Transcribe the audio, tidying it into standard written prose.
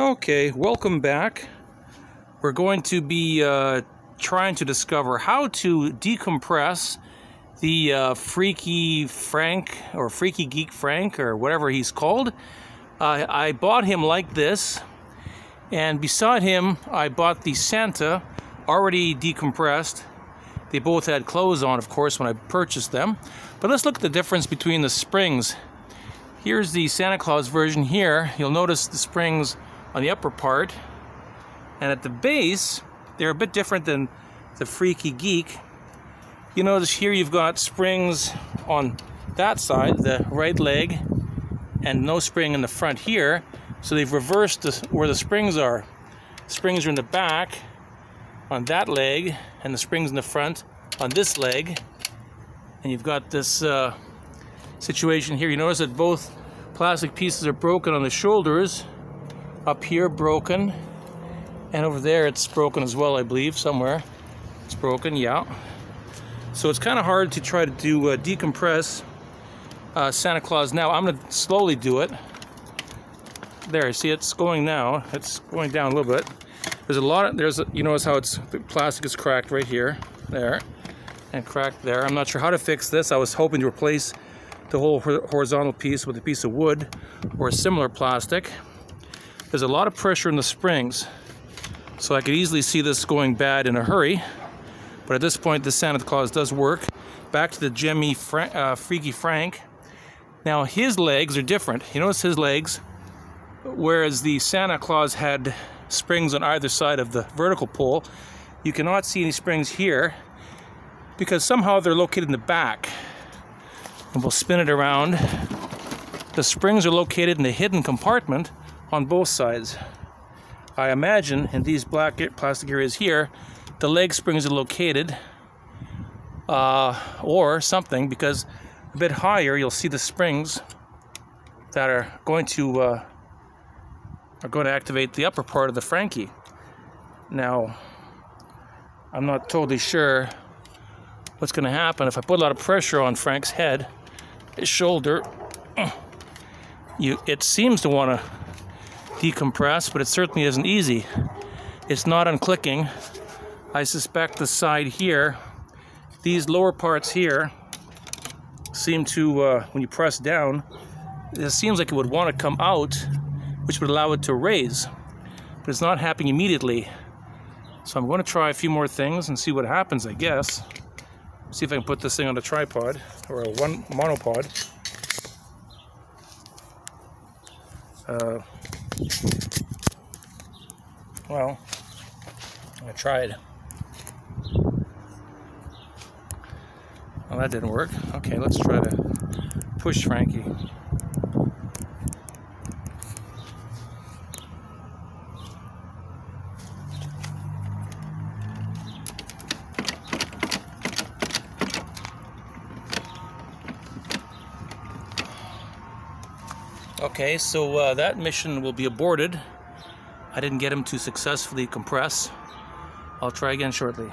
Okay, welcome back. We're going to be trying to discover how to decompress the Freaky Frank, or Freaky Geek Frank, or whatever he's called. I bought him like this, and beside him I bought the Santa, already decompressed. They both had clothes on, of course, when I purchased them. But let's look at the difference between the springs. Here's the Santa Claus version here. You'll notice the springs on the upper part, and at the base they're a bit different than the Freaky Geek. You notice here you've got springs on that side, the right leg, and no spring in the front here, so they've reversed where the springs are. Springs are in the back on that leg, and the springs in the front on this leg, and you've got this situation here. You notice that both plastic pieces are broken on the shoulders. Up here broken, and over there it's broken as well, I believe, somewhere. It's broken, yeah. So it's kind of hard to try to do decompress Santa Claus now. I'm going to slowly do it. There, see, it's going now. It's going down a little bit. There's a lot of, you notice how it's, the plastic is cracked right here, there, and cracked there. I'm not sure how to fix this. I was hoping to replace the whole horizontal piece with a piece of wood or a similar plastic. There's a lot of pressure in the springs, so I could easily see this going bad in a hurry. But at this point, the Santa Claus does work. Back to the Gemmy Freaky Frank. Now his legs are different. You notice his legs, whereas the Santa Claus had springs on either side of the vertical pole, you cannot see any springs here because somehow they're located in the back. And we'll spin it around. The springs are located in the hidden compartment on both sides. I imagine in these black plastic areas here, the leg springs are located, or something, because a bit higher you'll see the springs that are going to activate the upper part of the Frankie. Now, I'm not totally sure what's going to happen if I put a lot of pressure on Frank's head, his shoulder. It seems to want to decompress, but it certainly isn't easy. It's not unclicking. I suspect the side here, these lower parts here, seem to, when you press down, it seems like it would want to come out, which would allow it to raise, but it's not happening immediately. So I'm going to try a few more things and see what happens, I guess. See if I can put this thing on a tripod, or a monopod. Well, I tried. Well, that didn't work. Okay, let's try to push Frankie. Okay, so that mission will be aborted. I didn't get him to successfully compress. I'll try again shortly.